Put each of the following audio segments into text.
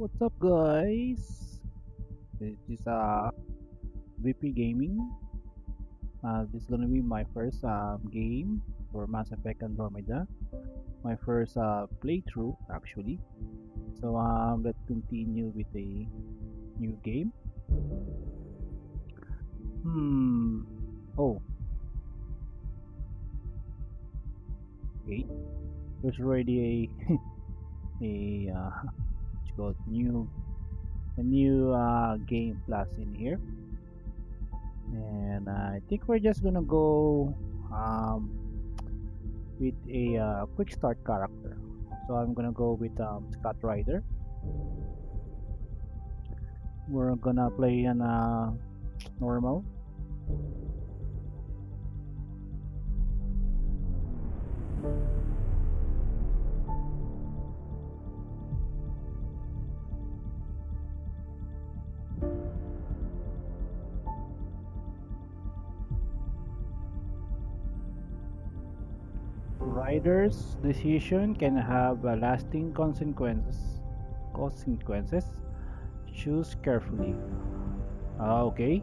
What's up guys? This is VP Gaming. This is gonna be my first game for Mass Effect Andromeda. My first playthrough actually. So let's continue with a new game. Oh. Okay. There's already a a new game plus in here, and I think we're just gonna go with a quick start character. So I'm gonna go with Scott Ryder. We're gonna play an normal. Ryder's decision can have lasting consequences. Choose carefully. Okay.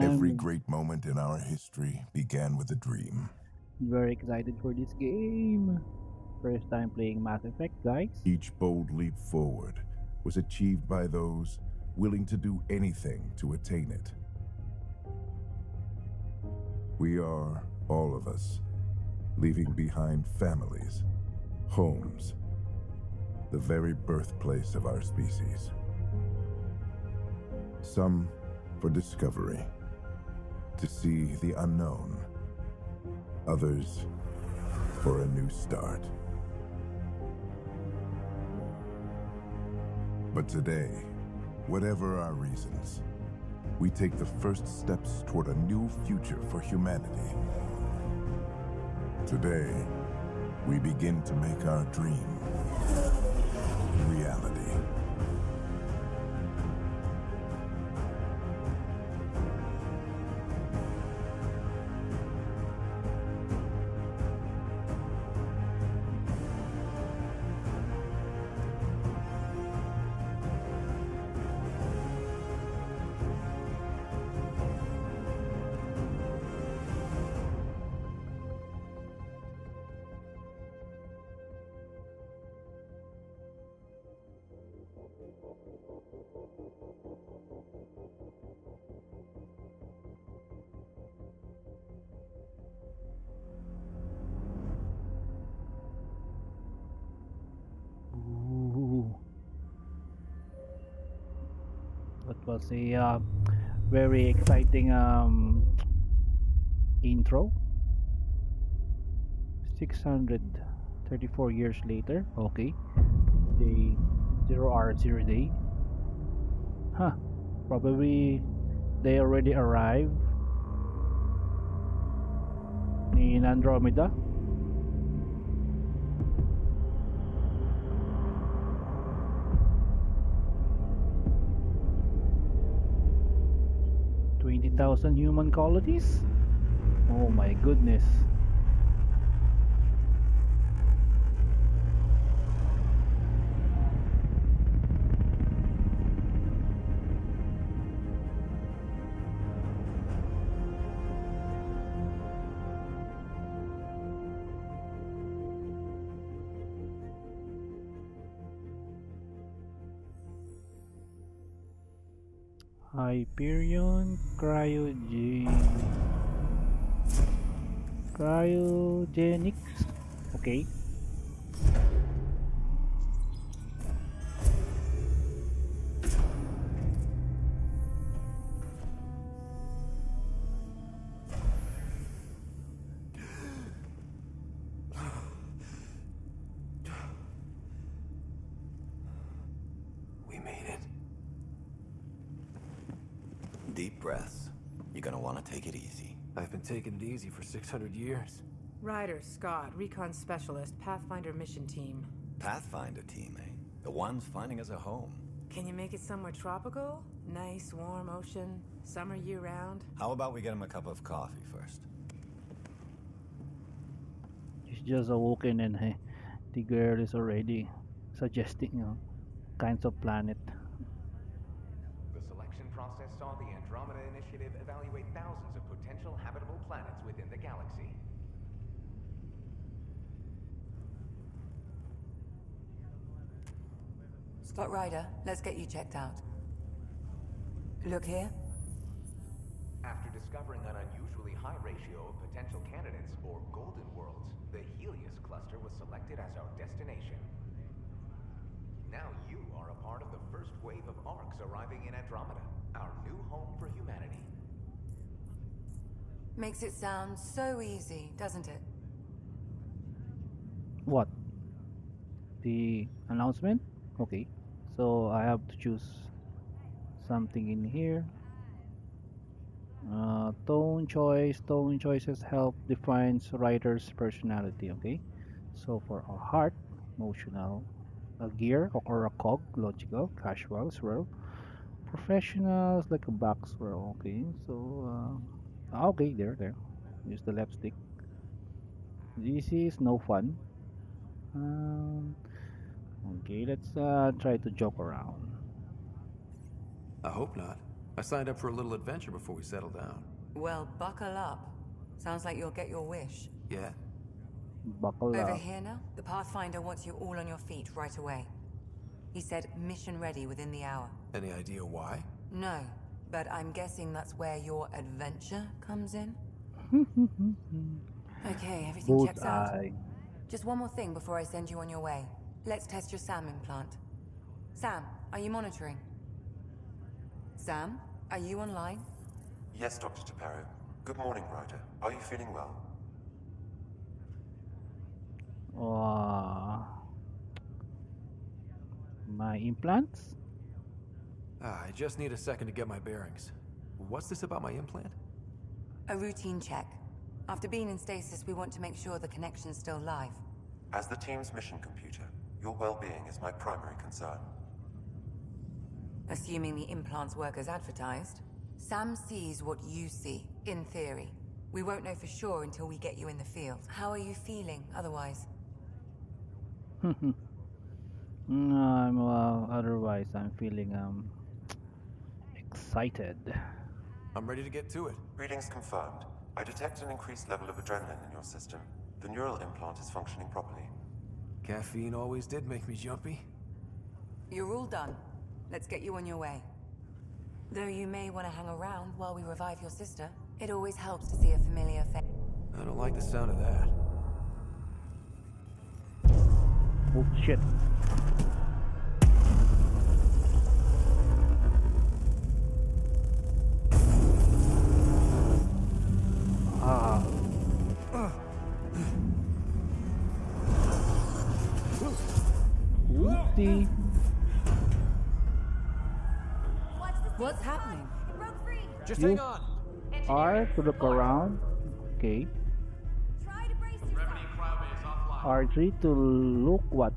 Every great moment in our history began with a dream. Very excited for this game. First time playing Mass Effect, guys. Each bold leap forward was achieved by those willing to do anything to attain it. We are, all of us, leaving behind families, homes, the very birthplace of our species. Some for discovery, to see the unknown, others for a new start. But today, whatever our reasons, we take the first steps toward a new future for humanity. Today, we begin to make our dream reality. Was a very exciting intro. 634 years later. Okay, day 0R0 day. Huh? Probably they already arrived in Andromeda. Thousand human colonies? Oh my goodness. Hyperion cryogenics. Okay. deep breaths. You're gonna want to take it easy. I've been taking it easy for 600 years. Ryder, Scott, Recon Specialist, Pathfinder Mission Team. Pathfinder Team, eh? The ones finding us a home. Can you make it somewhere tropical? Nice, warm ocean, summer year-round? How about we get him a cup of coffee first? She's just awoken and hey, the girl is already suggesting kinds of planet. The selection process saw the Andromeda Initiative evaluate thousands of potential habitable planets within the galaxy. Scott Ryder, let's get you checked out. Look here. After discovering an unusually high ratio of potential candidates, or golden worlds, the Helios cluster was selected as our destination. Now you are a part of the first wave of ARCs arriving in Andromeda, our new home for humanity. Makes it sound so easy, doesn't it? What? The announcement? Okay. So I have to choose something in here. Tone choices help defines writer's personality. Okay, so for a heart, emotional, a gear or a cog, logical, casual, swirl, professionals, like a back swirl. Okay, so okay, there, use the left stick. This is no fun. Okay, let's try to joke around. I hope not. I signed up for a little adventure before we settle down. Well, buckle up. Sounds like you'll get your wish. Yeah. Buckle up. Over here now, the Pathfinder wants you all on your feet right away. He said mission ready within the hour. Any idea why? No, but I'm guessing that's where your adventure comes in. Okay, everything checks out. Just one more thing before I send you on your way. Let's test your Sam implant. Sam, are you monitoring? Sam, are you online? Yes, Dr. T'Perro. Good morning, Ryder. Are you feeling well? My implants? I just need a second to get my bearings. What's this about my implant? A routine check. After being in stasis, we want to make sure the connection's still live. As the team's mission computer, your well-being is my primary concern. Assuming the implants work as advertised, Sam sees what you see, in theory. We won't know for sure until we get you in the field. How are you feeling otherwise? Otherwise I'm feeling excited. I'm ready to get to it. Readings confirmed. I detect an increased level of adrenaline in your system. The neural implant is functioning properly. Caffeine always did make me jumpy. You're all done. Let's get you on your way. Though you may want to hang around while we revive your sister, it always helps to see a familiar face. I don't like the sound of that. Oh shit. What's happening? It broke free. Just hang on. R to look around. Okay. R3 to look. What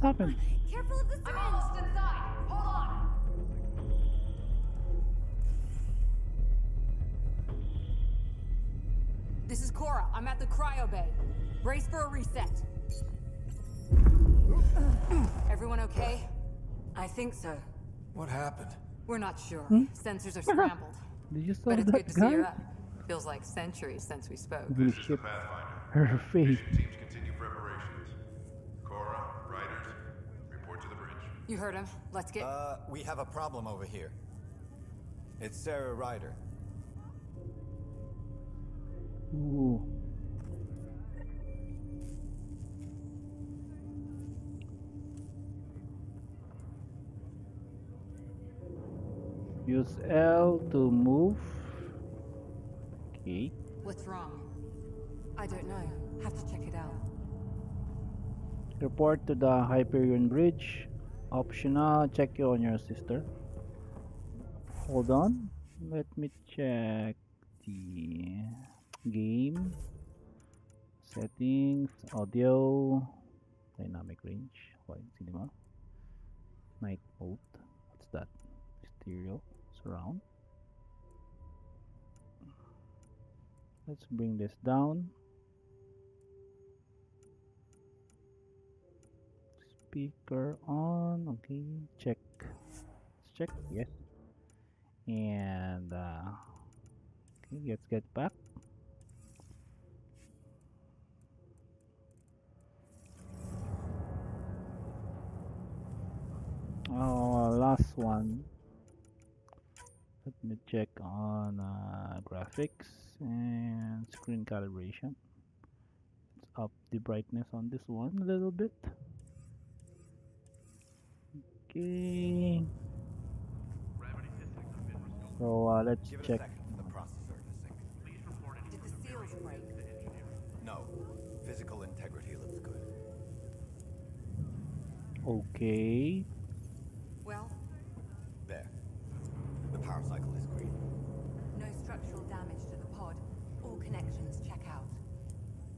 happened? Careful of the syringe. I'm almost inside. Hold on. This is Cora. I'm at the cryo bay. Brace for a reset. Everyone okay? I think so. What happened? We're not sure. Sensors are scrambled. Did you saw but it's that good to guy? See her up. Feels like centuries since we spoke. Bishop. Her face. Teams continue preparations. Cora, Riders, report to the bridge. You heard him. Let's get. We have a problem over here. It's Sarah Ryder. Ooh. Use L to move. Okay. What's wrong? I don't know. Have to check it out. Report to the Hyperion Bridge. Optional. Check you on your sister. Hold on. Let me check the game settings, audio, dynamic range, wide cinema, night mode. What's that? Stereo, surround. Let's bring this down. Speaker on. Okay, check. Let's check. Yes. And okay, let's get back. Oh, last one. Let me check on graphics and screen calibration. Let's up the brightness on this one a little bit. Okay. So let's check. The processor in a second. Please report it. Did the seals break? No. Physical integrity looks good. Okay. Well. There. The power cycle is green. No structural damage to the pod. All connections check out.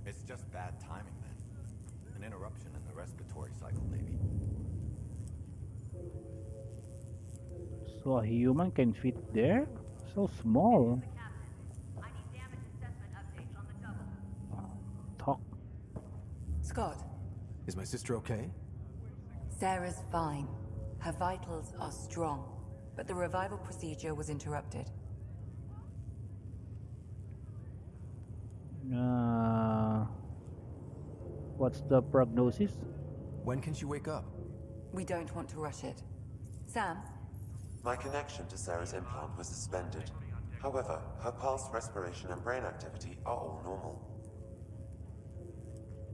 It's just bad timing then. An interruption in the respiratory cycle, maybe. So a human can fit there? So small. I need damage assessment updates on the double. Talk. Scott. Is my sister okay? Sarah's fine. Her vitals are strong, but the revival procedure was interrupted. What's the prognosis? When can she wake up? We don't want to rush it. Sam? My connection to Sarah's implant was suspended. However, her pulse, respiration, and brain activity are all normal.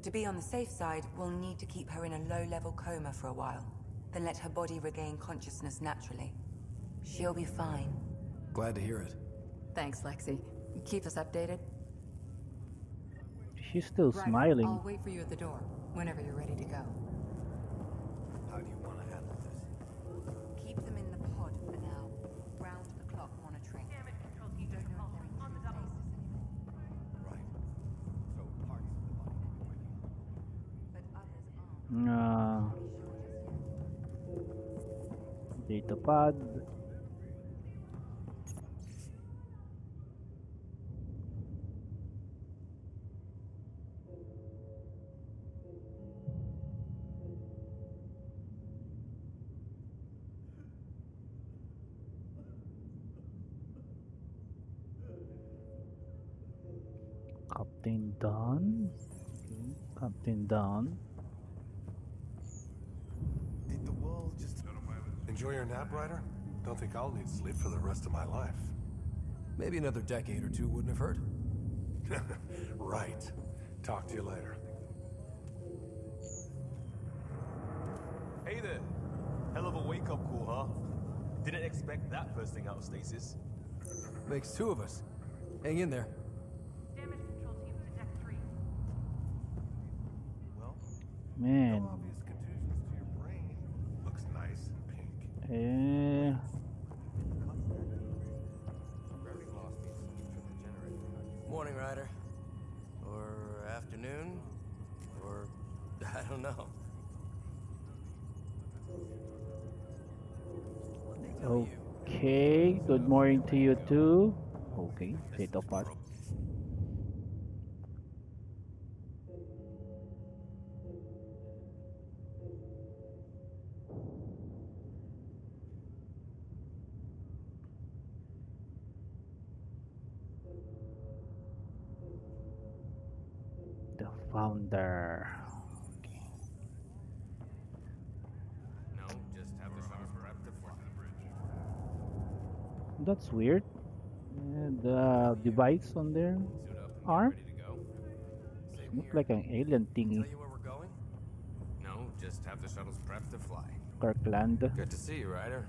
To be on the safe side, we'll need to keep her in a low-level coma for a while, then let her body regain consciousness naturally. She'll be fine. Glad to hear it. Thanks, Lexi. Keep us updated. She's still right, smiling. I'll wait for you at the door, whenever you're ready to go. How do you want to handle this? Keep them in the pod for now. Round the clock monitoring. Damage control teacher on the double. Right. So parts of the body are working. But others aren't. Data pad. Captain down. Okay. Captain down. Did the world just enjoy your nap, Ryder? Don't think I'll need sleep for the rest of my life. Maybe another decade or two wouldn't have hurt. Right. Talk to you later. Hey there. Hell of a wake-up call, huh? Didn't expect that first thing out of stasis. Makes two of us. Hang in there. Damage control team to deck 3. Well, man. Yeah. Morning, Ryder. Or afternoon. Or I don't know. Okay, good morning to you too. Okay, data part. Founder. Okay. No, just have the server at the front of the bridge. That's weird. The device on their arm looks like an alien thingy. No, just have the shuttles prepped to fly. Kirkland. Good to see you, Ryder.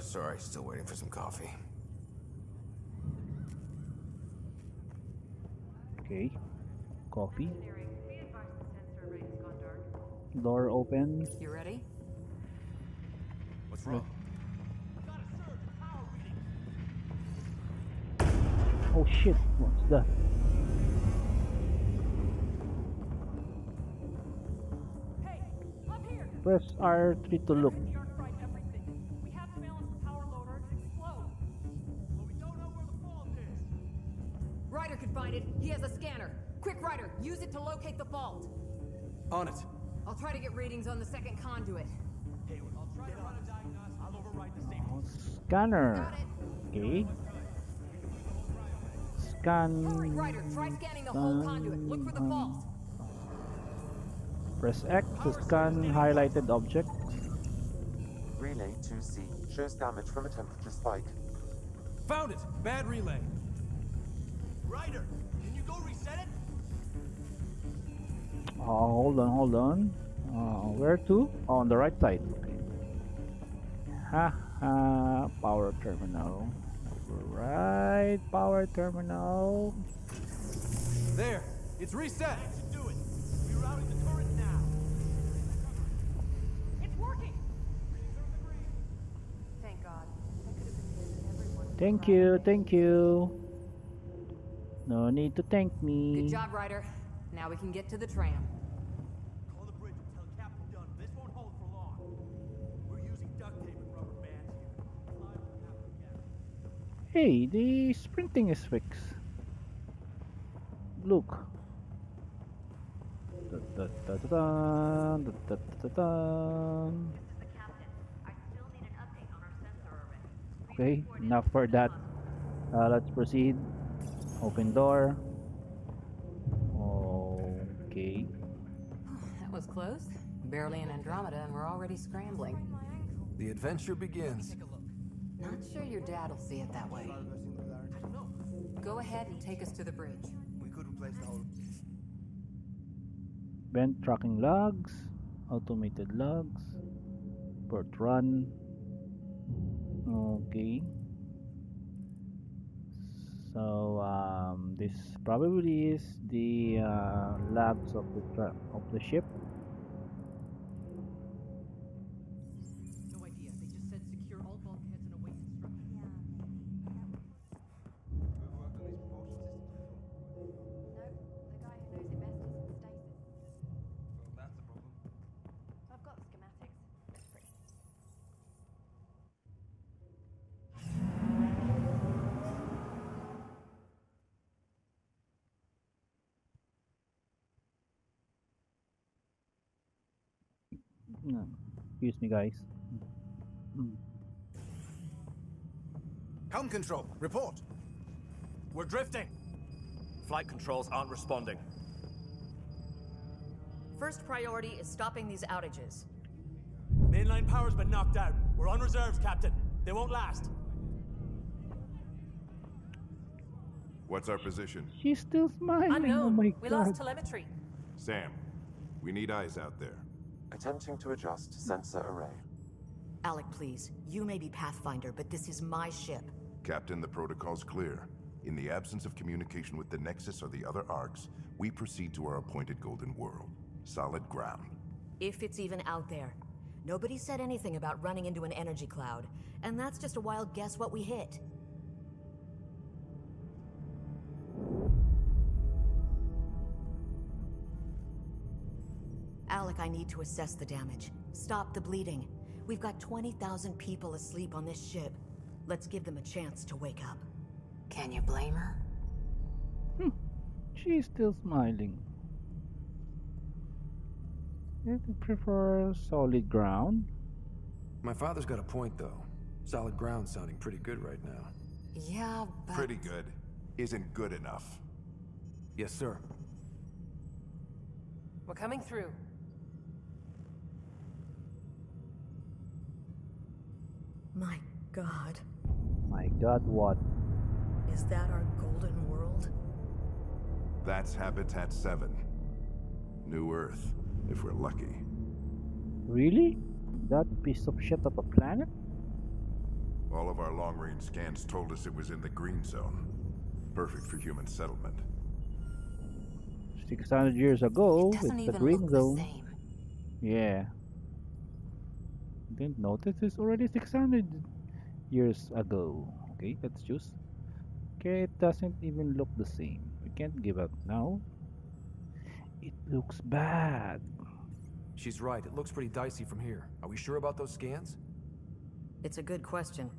Sorry, still waiting for some coffee. Okay, coffee. Door open. You ready? What's wrong? Oh shit, what's that? Hey, up here. Press R3 to look. Ryder could find it. He has a scanner. Quick, Ryder, use it to locate the vault. On it. I'll try to get readings on the second conduit. Hayward, I'll try to run a diagnostic. I'll override the safety. Scanner. Okay. Scan. Hurry, Ryder, try scanning the whole conduit. Look for the vault. Press X to scan highlighted object. Relay 2C shows damage from a temperature spike. Found it. Bad relay. Ryder, can you go reset it? Oh, hold on, hold on. Where to? Oh, on the right side. Okay. Haha, power terminal. Right, power terminal. There, it's reset. That should do it. We're routing the current now. It's working. Thank God. That could have been everyone. Thank you, thank you. No need to thank me. Good job, Ryder. Now we can get to the tram. Call the bridge and tell Captain Dunn this won't hold for long. We're using duct tape and rubber bands here. Hey, the sprinting is fixed. Look. Da da da da da da da da. This is the captain. I still need an update on our sensor array. Okay, enough for that. Let's proceed. Open door. Okay. That was close. Barely in Andromeda, and we're already scrambling. The adventure begins. Not sure your dad will see it that way. I don't know. Go ahead and take us to the bridge. We could replace the whole. Vent tracking logs, automated logs, port run. Okay. So this probably is the labs of the ship. No idea. They just said secure all bulkheads and await instructions. Yeah, maybe that was. We've worked on these propulsion systems before. No, the guy who knows it best is in stasis. Well, that's the problem. I've got the schematics. That's pretty. No. Excuse me, guys. Helm control, report. We're drifting. Flight controls aren't responding. First priority is stopping these outages. Mainline power's been knocked out. We're on reserves, Captain. They won't last. What's our position? She's still smiling. Unknown. Oh, we lost telemetry. Sam, we need eyes out there. Attempting to adjust sensor array. Alec, please. You may be Pathfinder, but this is my ship. Captain, the protocol's clear. In the absence of communication with the Nexus or the other ARCs, we proceed to our appointed golden world. Solid ground. If it's even out there. Nobody said anything about running into an energy cloud, and that's just a wild guess what we hit. Alec, I need to assess the damage. Stop the bleeding. We've got 20,000 people asleep on this ship. Let's give them a chance to wake up. Can you blame her? She's still smiling. I prefer solid ground. My father's got a point, though. Solid ground sounding pretty good right now. Yeah, but... Pretty good isn't good enough. Yes, sir. We're coming through. My God. My God, what? Is that our golden world? That's Habitat 7. New Earth, if we're lucky. Really? That piece of shit of a planet? All of our long-range scans told us it was in the green zone. Perfect for human settlement. 600 years ago, it's the green zone. Yeah. Didn't notice it's already 600 years ago. Okay, let's choose Okay, it doesn't even look the same. We can't give up now. It looks bad. She's right. It looks pretty dicey from here. Are we sure about those scans? It's a good question.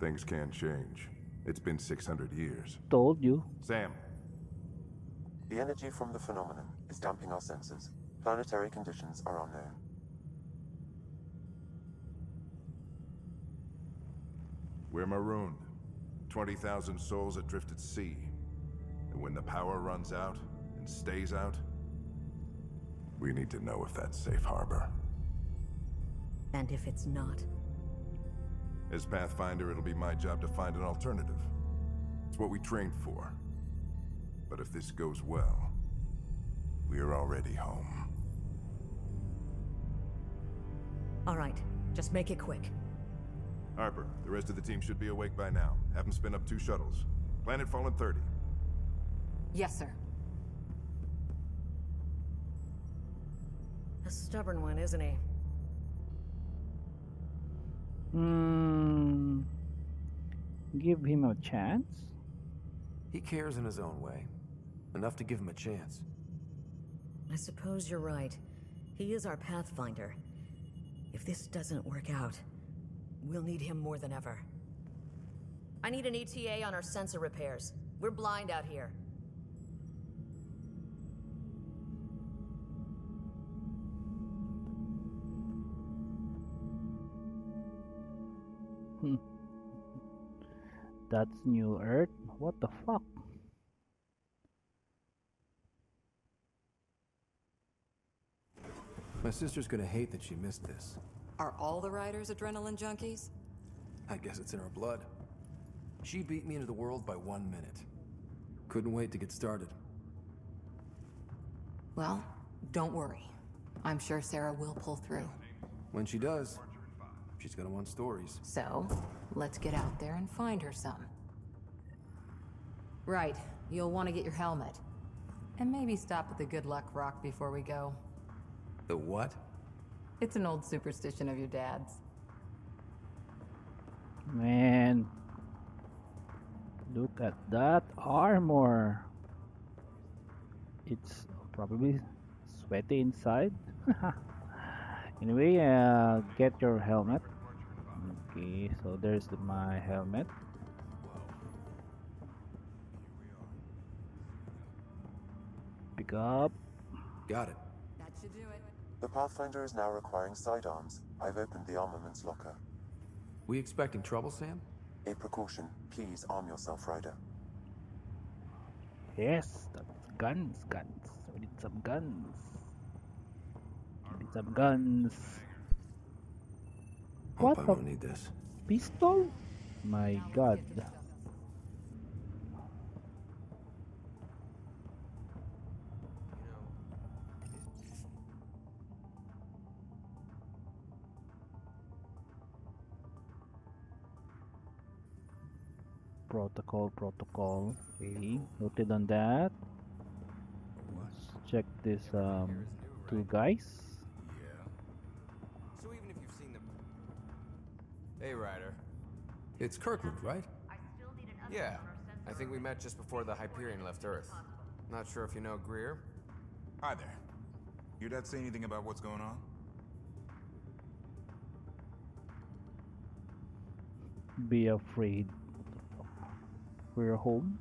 Things can change. It's been 600 years. Told you. Sam. The energy from the phenomenon is damping our senses. Planetary conditions are unknown. We're marooned. 20,000 souls adrift at sea. And when the power runs out and stays out, we need to know if that's safe harbor. And if it's not? As Pathfinder, it'll be my job to find an alternative. It's what we trained for. But if this goes well, we are already home. All right, just make it quick. Harper, the rest of the team should be awake by now. Have them spin up 2 shuttles. Planetfall in 30. Yes, sir. A stubborn one, isn't he? Give him a chance? He cares in his own way. Enough to give him a chance. I suppose you're right. He is our Pathfinder. If this doesn't work out, we'll need him more than ever. I need an ETA on our sensor repairs. We're blind out here. That's New Earth? What the fuck? My sister's gonna hate that she missed this. Are all the Riders adrenaline junkies? I guess it's in her blood. She beat me into the world by 1 minute. Couldn't wait to get started. Well, don't worry. I'm sure Sarah will pull through. When she does, she's gonna want stories. So, let's get out there and find her some. Right, you'll want to get your helmet. And maybe stop at the Good Luck Rock before we go. The what? It's an old superstition of your dad's. Man. Look at that armor. It's probably sweaty inside. Anyway, get your helmet. Okay, so there's my helmet. Pick up. Got it. That should do it. The Pathfinder is now requiring sidearms. I've opened the armaments locker. We expecting trouble, Sam? A precaution. Please arm yourself, Ryder. Yes, that's guns. We need some guns. What? I don't need this. Pistol? My God. Protocol. Okay, noted on that. Let's check this 2 guys. Yeah. So even if you've seen them. Hey, Ryder. It's Kirkland, right? Yeah. I think we met just before the Hyperion left Earth. Not sure if you know Greer. Hi there. Your dad say anything about what's going on? Be afraid. We're home.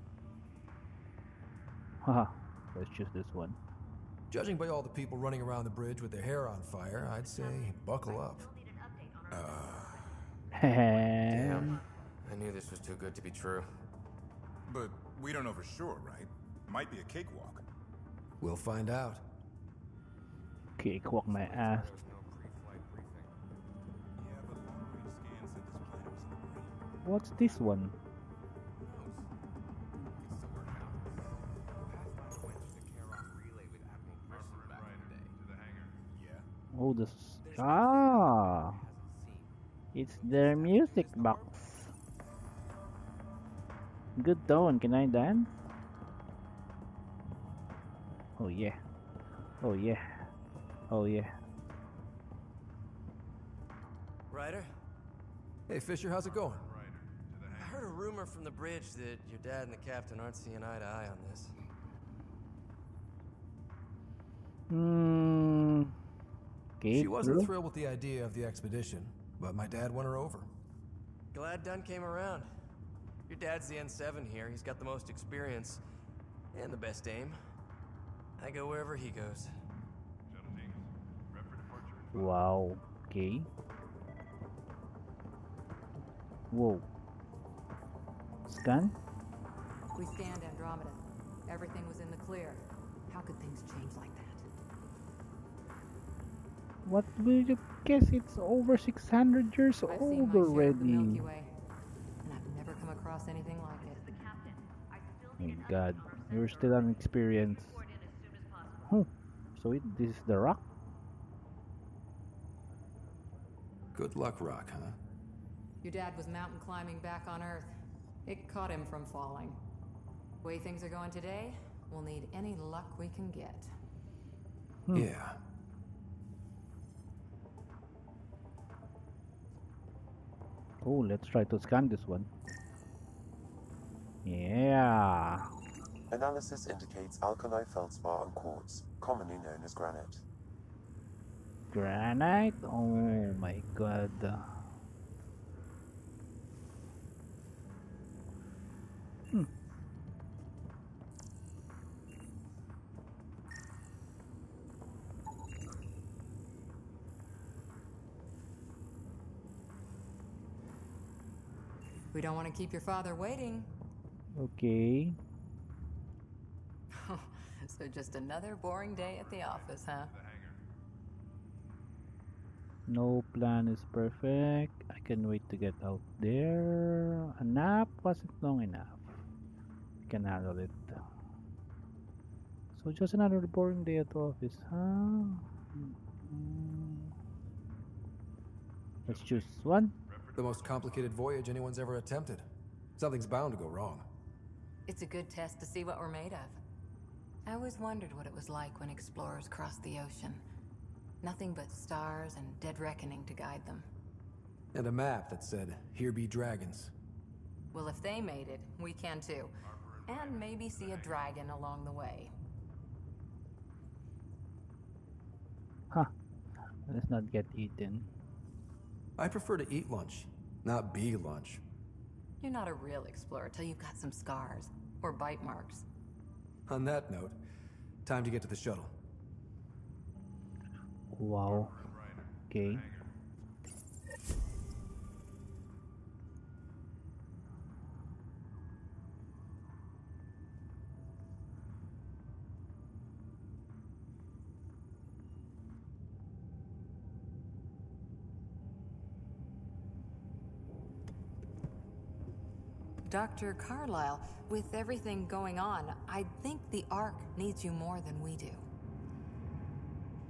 Haha, let's choose this one. Judging by all the people running around the bridge with their hair on fire, I'd say buckle up. Damn. I knew this was too good to be true. But we don't know for sure, right? Might be a cakewalk. We'll find out. Cakewalk my ass. What's this one? Oh, this. Ah! It's their music box. Good tone. Can I dance? Oh, yeah. Oh, yeah. Oh, yeah. Ryder? Hey, Fisher, how's it going? heard a rumor from the bridge that your dad and the captain aren't seeing eye to eye on this. She wasn't thrilled with the idea of the expedition, but my dad won her over. Glad Dunn came around. Your dad's the N7 here. He's got the most experience and the best aim. I go wherever he goes. Wow. Okay. Whoa. Scan? We scanned Andromeda. Everything was in the clear. How could things change like that? What will you guess? It's over 600 years old already. Milky Way, and I've never come across anything like it. Oh God, you're still inexperienced. Huh. So this is the rock. Good luck, rock, huh? Your dad was mountain climbing back on Earth. It caught him from falling. The way things are going today, we'll need any luck we can get. Yeah. Oh, let's try to scan this one. Yeah. Analysis indicates alkali feldspar and quartz, commonly known as granite. Granite? Oh my God. We don't want to keep your father waiting. Okay. So just another boring day at the office, huh? No plan is perfect. I can wait to get out there. A nap wasn't long enough. I can handle it. So just another boring day at the office, huh? Let's choose one. The most complicated voyage anyone's ever attempted. Something's bound to go wrong. It's a good test to see what we're made of. I always wondered what it was like when explorers crossed the ocean. Nothing but stars and dead reckoning to guide them. And a map that said, "Here be dragons." Well, if they made it, we can too. And maybe see a dragon along the way. Huh. Let's not get eaten. I prefer to eat lunch, not be lunch. You're not a real explorer till you've got some scars or bite marks. On that note, time to get to the shuttle. Wow. Okay. Dr. Carlisle, with everything going on, I think the ARC needs you more than we do.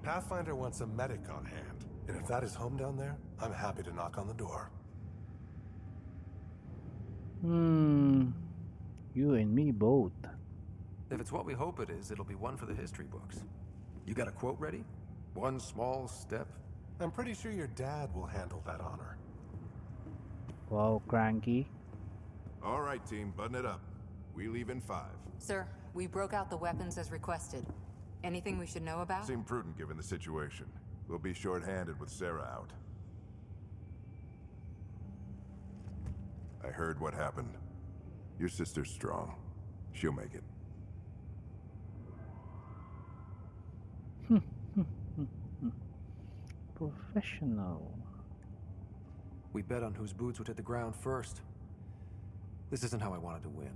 Pathfinder wants a medic on hand, and if that is home down there, I'm happy to knock on the door. You and me both. If it's what we hope it is, it'll be one for the history books. You got a quote ready? One small step? I'm pretty sure your dad will handle that honor. Wow, cranky. All right, team, button it up. We leave in 5. Sir, we broke out the weapons as requested. Anything we should know about? Seemed prudent given the situation. We'll be short-handed with Sarah out. I heard what happened. Your sister's strong. She'll make it. Professional. We bet on whose boots would hit the ground first. This isn't how I wanted to win.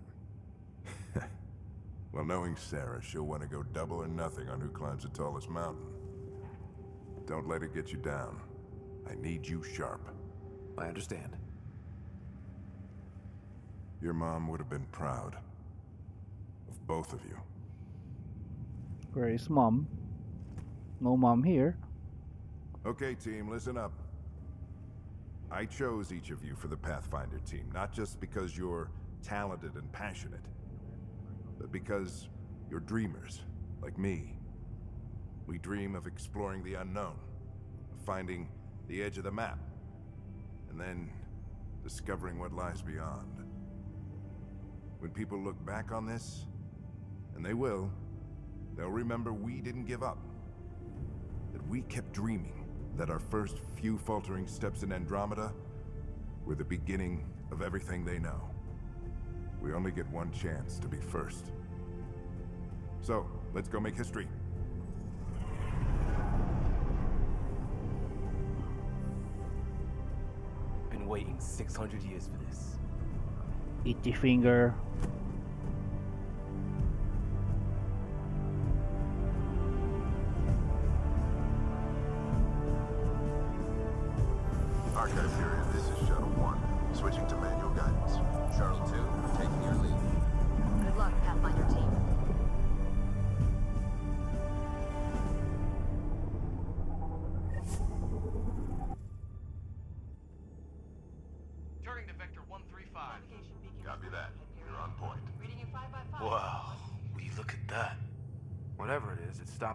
Well, knowing Sarah, she'll want to go double or nothing on who climbs the tallest mountain. Don't let it get you down. I need you sharp. I understand. Your mom would have been proud of both of you. Where is mom? No mom here. Okay, team, listen up. I chose each of you for the Pathfinder team, not just because you're talented and passionate, but because you're dreamers, like me. We dream of exploring the unknown, of finding the edge of the map, and then discovering what lies beyond. When people look back on this, and they will, they'll remember we didn't give up. That we kept dreaming, that our first few faltering steps in Andromeda were the beginning of everything they know. We only get one chance to be first. So, let's go make history. Been waiting 600 years for this. Itchy finger.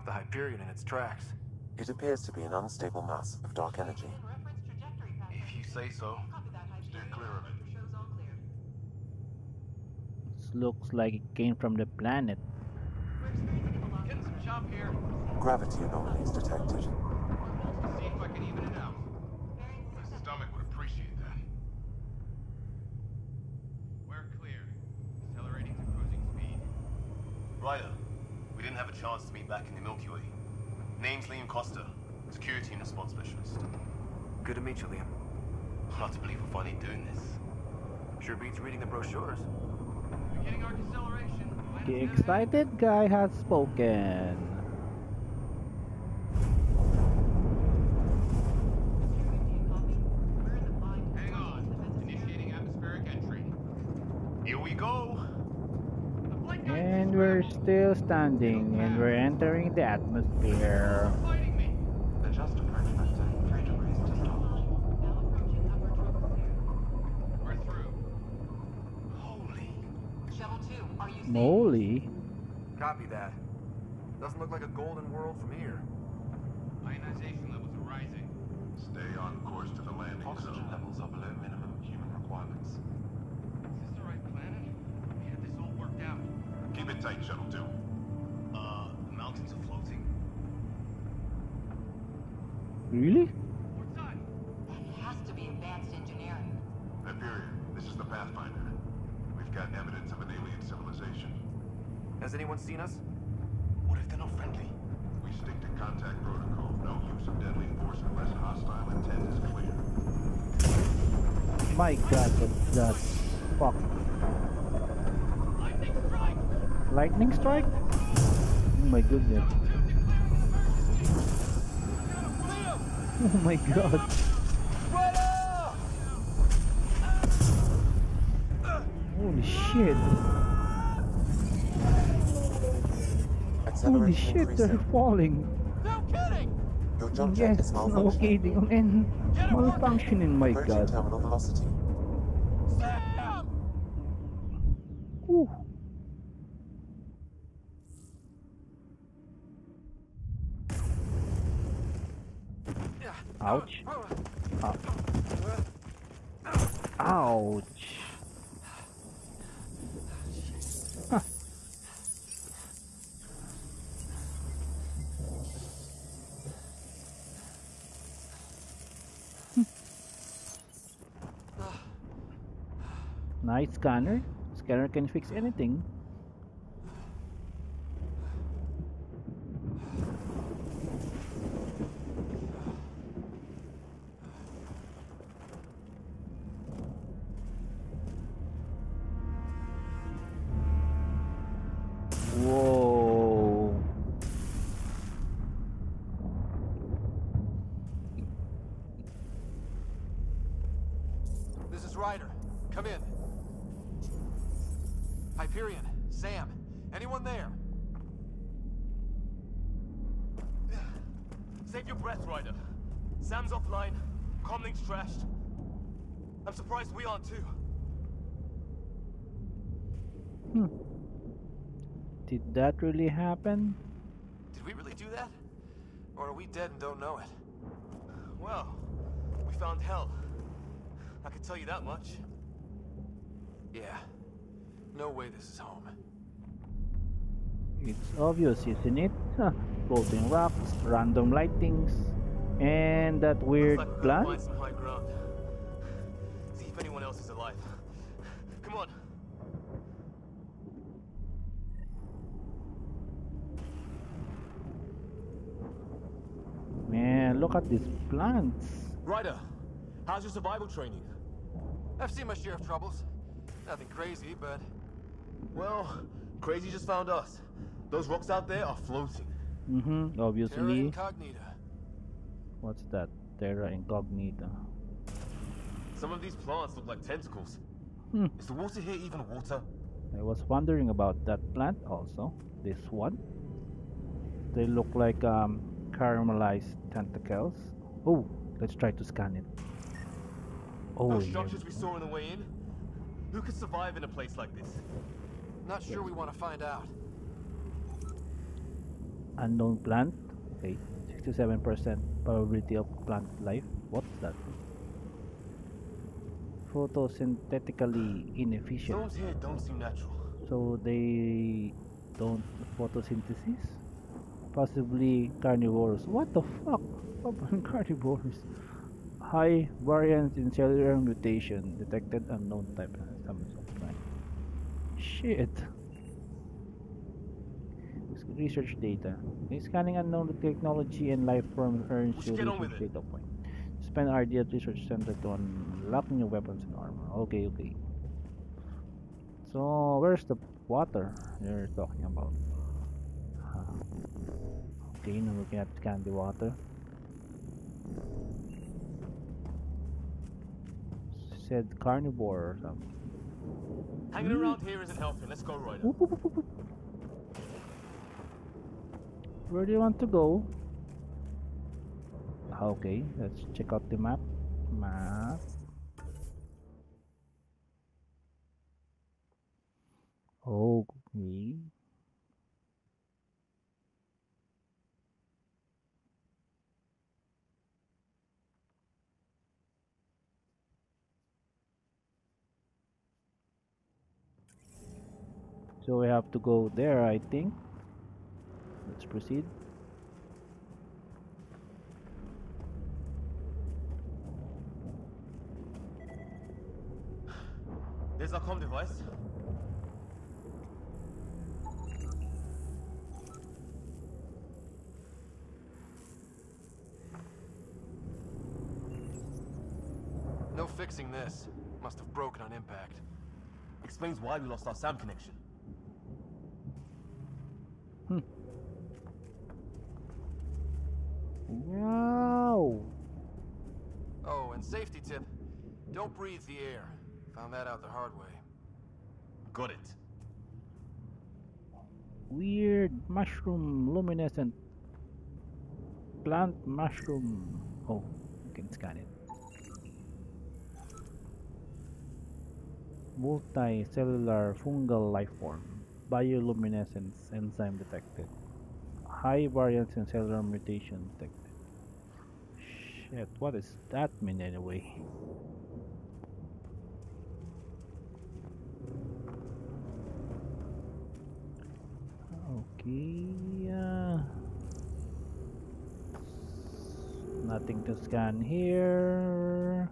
Hyperion in its tracks. It appears to be an unstable mass of dark energy. If you say so. Stay clear of it. This looks like it came from the planet. Getting some chop here. Gravity anomalies detected. See if I can even it out. My stomach would appreciate that. We're clear. Accelerating to cruising speed. Ryder. We didn't have a chance to meet back in the Milky Way. Name's Liam Costa, security and response specialist. Good to meet you, Liam. Hard to believe we're finally doing this. Sure beats reading the brochures. Beginning arc acceleration. The excited guy has spoken. Hang on. Initiating atmospheric entry. Here we go. And we're still standing, and we're entering the atmosphere. Adjust approach vector 3 degrees to stop. We're through. Holy. Shuttle 2, are you safe? Moly. Copy that. Doesn't look like a golden world from here. Ionization levels are rising. Stay on course to the landing zone. Oxygen levels are below minimum human requirements. Is this the right planet? We had this all worked out. Keep it tight, Shuttle 2. The mountains are floating. Really? We're done. That has to be advanced engineering. Hyperion, this is the Pathfinder. We've got evidence of an alien civilization. Has anyone seen us? What if they're not friendly? We stick to contact protocol. No use of deadly force unless hostile intent is clear. My God, that's fuck. Lightning strike? Oh my goodness. Oh my God. Holy shit. Holy shit, they're falling. No kidding. Yes, it's malfunctioning and malfunctioning, my God. Terminal velocity. Ouch. Ouch. Huh. Nice scanner. Scanner can fix anything. Hyperion, Sam, anyone there? Save your breath, Ryder. Sam's offline, comlink's trashed. I'm surprised we aren't too. Hmm. Did that really happen? Did we really do that? Or are we dead and don't know it? Well, we found hell. I can tell you that much. Yeah. No way this is home. It's obvious, isn't it? Huh. Floating rocks, random lightings, and that weird plant. Looks like we're gonna find some high ground. See if anyone else is alive. Come on. Man, look at these plants. Ryder, how's your survival training? I've seen my share of troubles. Nothing crazy, but... well, crazy just found us. Those rocks out there are floating. Mm-hmm, obviously. Terra incognita. What's that? Terra incognita. Some of these plants look like tentacles. Hmm. Is the water here even water? I was wondering about that plant also. This one. They look like caramelized tentacles. Oh, let's try to scan it. Oh, those structures we saw on the way in? Who could survive in a place like this? Not sure we want to find out. Unknown plant. Okay, 67% probability of plant life. What's that? Photosynthetically inefficient. Those here don't seem natural. So they don't photosynthesis? Possibly carnivores. What the fuck? Carnivores. High variance in cellular mutation. Detected unknown type. Shit. Research data. Scanning unknown technology and life form earns you research data point. Spend RD at research center to unlock new weapons and armor. Okay, okay. So where's the water you're talking about? Okay, now we can scan the water. Said carnivore or something. Hanging around here isn't helping. Let's go, Ryder. Where do you want to go? Okay, let's check out the map. Map. Okay. So we have to go there, I think. Let's proceed. There's our comm device. No fixing this. Must have broken on impact. Explains why we lost our SAM connection. No. Oh, and safety tip. Don't breathe the air. Found that out the hard way. Got it. Weird mushroom luminescent plant mushroom. Oh, you can scan it. Multicellular fungal life form. Bioluminescence enzyme detected. High variance in cellular mutation detected. Shit, what does that mean anyway? Okay, nothing to scan here.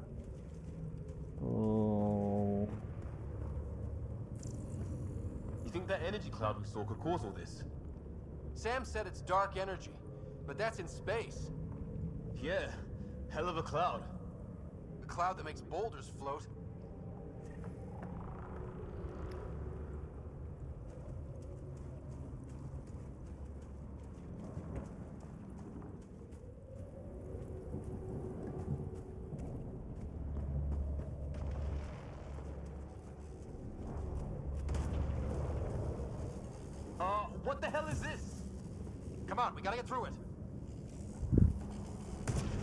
Oh. You think that energy cloud we saw could cause all this? Sam said it's dark energy, but that's in space. Yeah. Hell of a cloud. A cloud that makes boulders float. What the hell is this? Come on, we gotta get through it.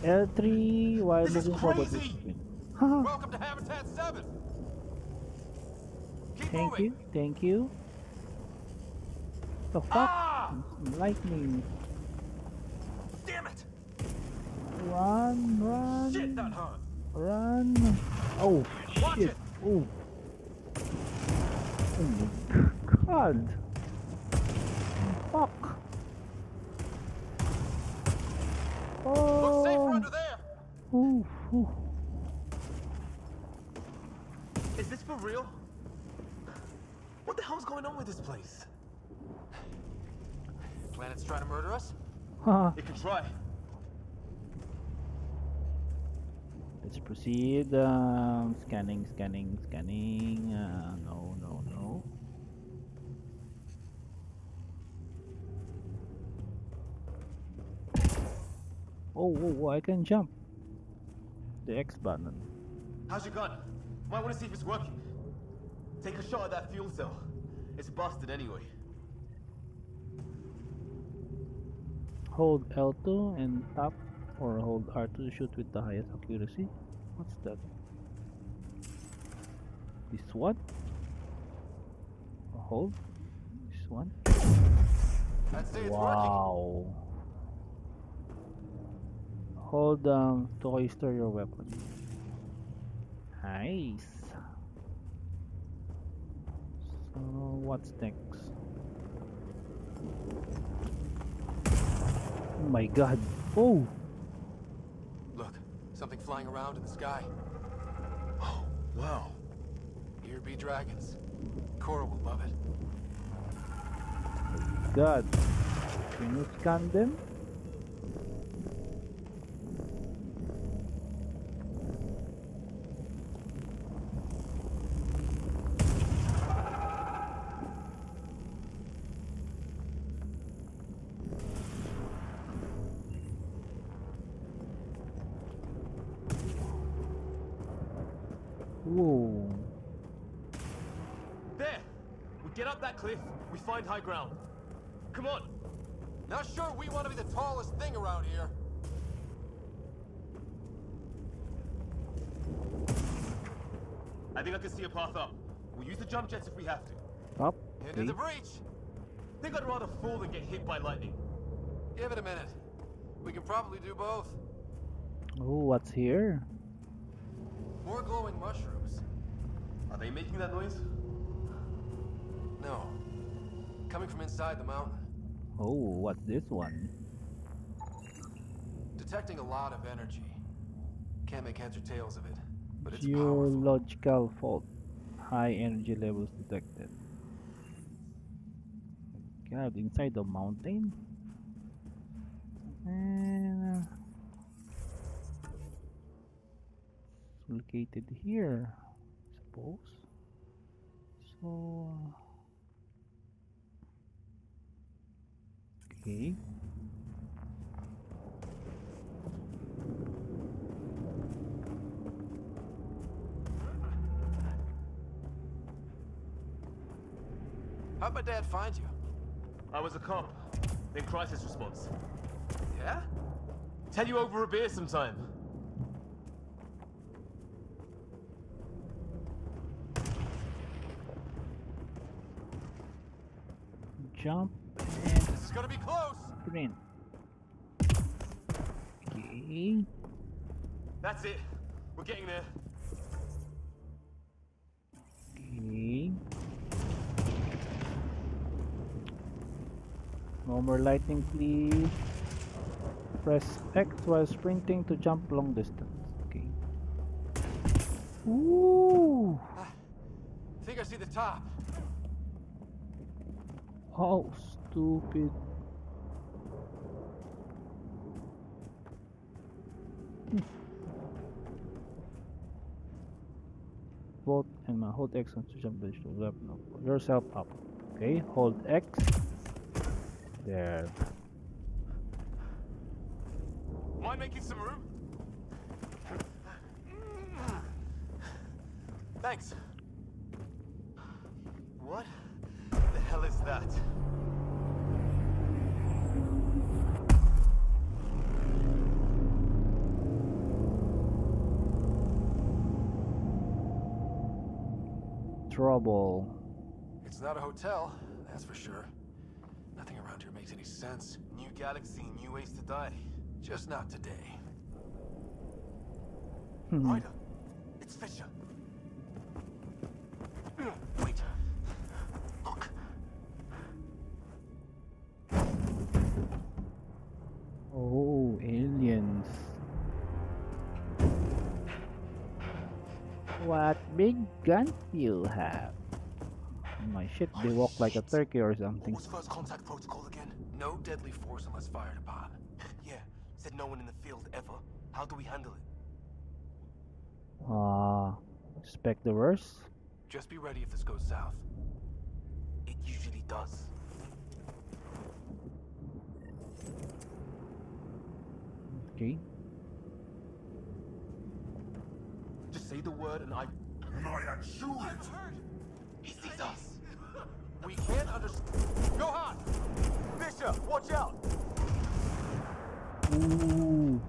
L3 while looking for the screen. Welcome to Habitat 7. Keep moving. You, thank you. The fuck? Lightning. Damn it! Run, run. Shit, that hurt. Run. Oh, watch shit. It. Oh. God. Fuck. Oh. Looks safer under there. Ooh, ooh. Is this for real? What the hell's going on with this place? Planet's trying to murder us? Huh. It could try. Let's proceed. Scanning. No. Oh, I can jump. The X button. How's your gun? Might want to see if it's working. Take a shot at that fuel cell. It's busted anyway. Hold L2 and tap, or hold R2 to shoot with the highest accuracy. What's that? This one? Hold this one? I'd say it's working. Hold down to hoist your weapon. Nice. So what's next? Oh my God! Oh! Look, something flying around in the sky. Oh, wow! Here be dragons. Cora will love it. God, can you scan them? We find high ground. Come on. Not sure we want to be the tallest thing around here. I think I can see a path up. We'll use the jump jets if we have to. Up. Into the breach. Think I'd rather fall than get hit by lightning. Give it a minute. We can probably do both. Oh, what's here? More glowing mushrooms. Are they making that noise? No. Coming from inside the mountain. Oh, what's this one? Detecting a lot of energy. Can't make heads or tails of it, but it's powerful. Geological fault. High energy levels detected. God, inside the mountain? It's located here, I suppose. So... Okay. How'd my dad find you? I was a cop, then crisis response. Yeah? Tell you over a beer sometime. Jump. Gonna be close. Green. Okay. That's it. We're getting there. Okay. No more lightning, please. Press X while sprinting to jump long distance. Okay. Ooh. I think I see the top. Oh, stupid. Hold and hold X on to jump to weapon yourself up. Okay, hold X. There. Mind making some room? Thanks. What the hell is that? Trouble. It's not a hotel, that's for sure. Nothing around here makes any sense. New galaxy, new ways to die. Just not today. Ryder, it's Fisher. Wait, What big guns you have? Oh my shit, they walk like a turkey or something. What was first contact protocol again? No deadly force unless fired upon. Yeah, said no one in the field ever. How do we handle it? Expect the worst. Just be ready if this goes south. It usually does. Okay. Just say the word and I shoot it. He sees us. We can't understand. Go on, Bishop. Watch out. Ooh.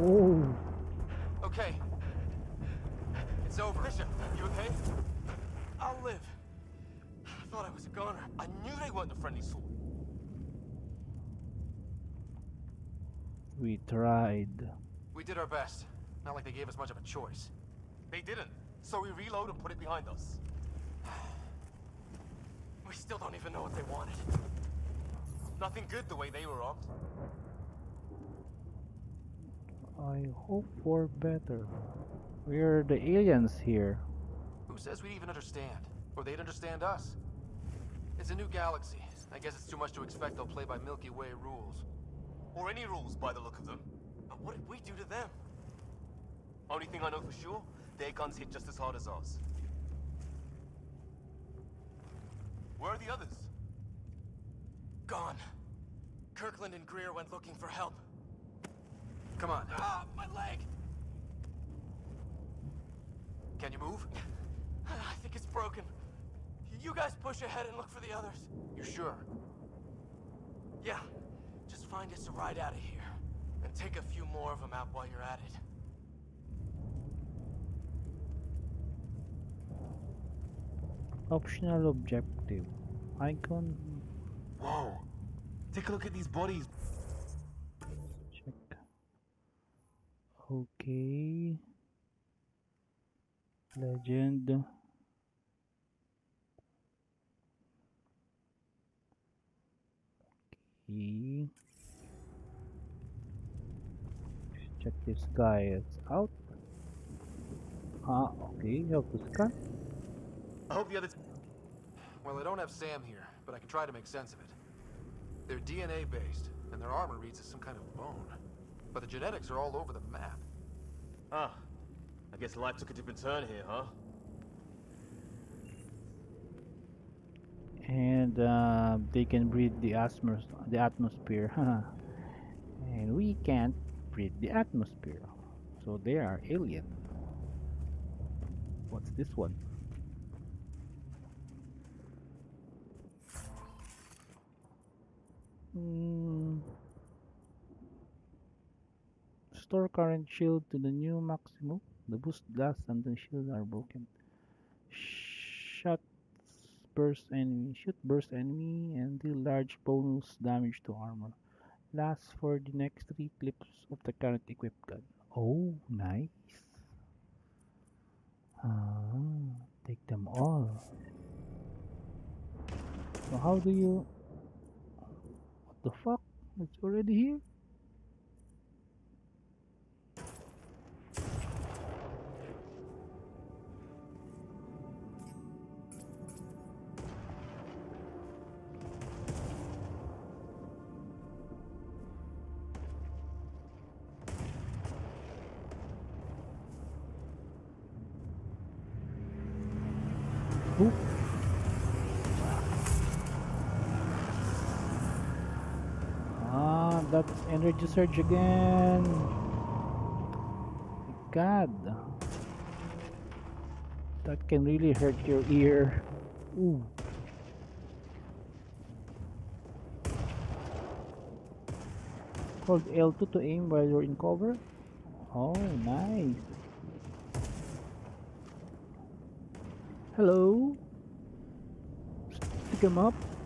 Ooh. Okay. It's over. Bishop, you okay? I'll live. I thought I was a goner. I knew they weren't a friendly sort. We tried. We did our best. Not like they gave us much of a choice. They didn't. So we reload and put it behind us. We still don't even know what they wanted. Nothing good the way they were armed. I hope for better. We're the aliens here. Who says we even understand? Or they'd understand us? It's a new galaxy. I guess it's too much to expect they'll play by Milky Way rules. Or any rules by the look of them. But what did we do to them? Only thing I know for sure, their guns hit just as hard as ours. Where are the others? Gone. Kirkland and Greer went looking for help. Come on. Ah, my leg! Can you move? I think it's broken. You guys push ahead and look for the others. You sure? Yeah. Just find us a ride out of here. And take a few more of them out while you're at it. Optional objective. Icon. Whoa. Take a look at these bodies. Check. Okay. Legend. Okay. Check this guy. It's out. Ah, okay. Help this guy. I hope the others... Well, I don't have Sam here, but I can try to make sense of it. They're DNA-based, and their armor reads as some kind of bone. But the genetics are all over the map. Ah, I guess life took a different turn here, huh? And they can breathe the atmosphere. And we can't breathe the atmosphere. So they are alien. What's this one? Store current shield to the new maximum. The boost blast and the shield are broken. Shoot burst enemy and deal large bonus damage to armor. Lasts for the next 3 clips of the current equipped gun. Oh, nice. Take them all. So how do you... The fuck? It's already here? Energy surge again. God, that can really hurt your ear. Ooh. Hold L2 to aim while you're in cover. Oh, nice. Hello. Pick him up.